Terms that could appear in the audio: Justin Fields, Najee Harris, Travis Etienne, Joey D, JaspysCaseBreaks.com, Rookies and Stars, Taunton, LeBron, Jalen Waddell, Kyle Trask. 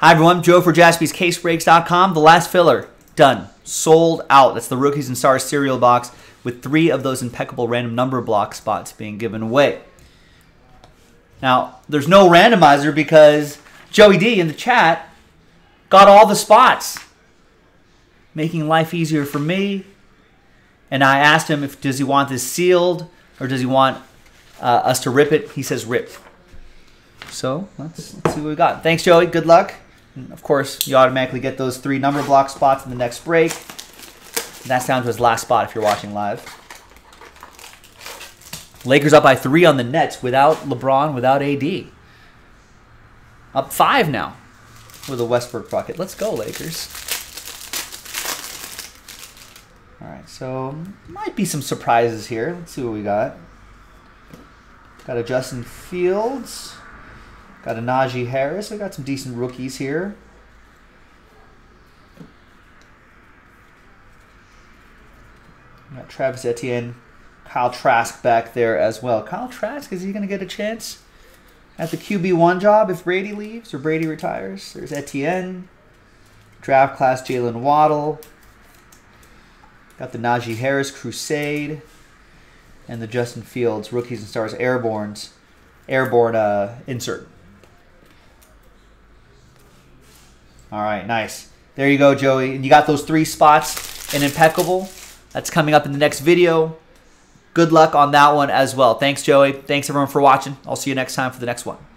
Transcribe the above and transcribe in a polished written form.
Hi, everyone. Joe for JaspysCaseBreaks.com. The last filler. Done. Sold out. That's the Rookies and Stars cereal box with 3 of those impeccable random number block spots being given away. Now, there's no randomizer because Joey D in the chat got all the spots, making life easier for me. And I asked him, does he want this sealed or does he want us to rip it? He says rip. So let's see what we got. Thanks, Joey. Good luck. And of course, you automatically get those 3 number block spots in the next break. And that's down to his last spot if you're watching live. Lakers up by 3 on the Nets without LeBron, without AD. Up 5 now with a Westbrook bucket. Let's go, Lakers. All right, so might be some surprises here. Let's see what we got. Got a Justin Fields. Got a Najee Harris. I got some decent rookies here. Got Travis Etienne, Kyle Trask back there as well. Kyle Trask, is he going to get a chance at the QB1 job if Brady leaves or Brady retires? There's Etienne. Draft class Jalen Waddell. Got the Najee Harris Crusade. And the Justin Fields Rookies and Stars Airborne insert. All right, nice. There you go, Joey. And you got those 3 spots in impeccable. That's coming up in the next video. Good luck on that one as well. Thanks, Joey. Thanks, everyone, for watching. I'll see you next time for the next one.